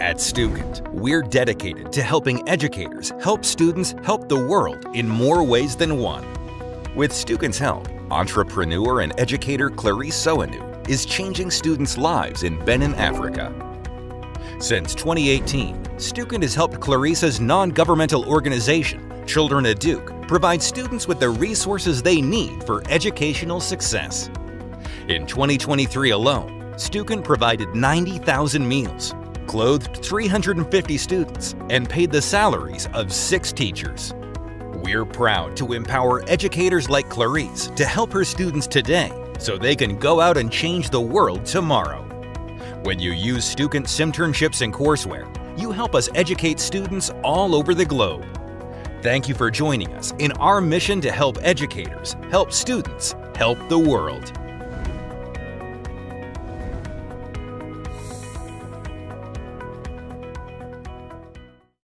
At Stukent, we're dedicated to helping educators help students help the world in more ways than one. With Stukent's help, entrepreneur and educator Clarice Soanou is changing students' lives in Benin, Africa. Since 2018, Stukent has helped Clarice's non-governmental organization, Children at Duke, provide students with the resources they need for educational success. In 2023 alone, Stukent provided 90,000 meals, clothed 350 students, and paid the salaries of 6 teachers. We're proud to empower educators like Clarice to help her students today so they can go out and change the world tomorrow. When you use Stukent Simternships and courseware, you help us educate students all over the globe. Thank you for joining us in our mission to help educators, help students, help the world.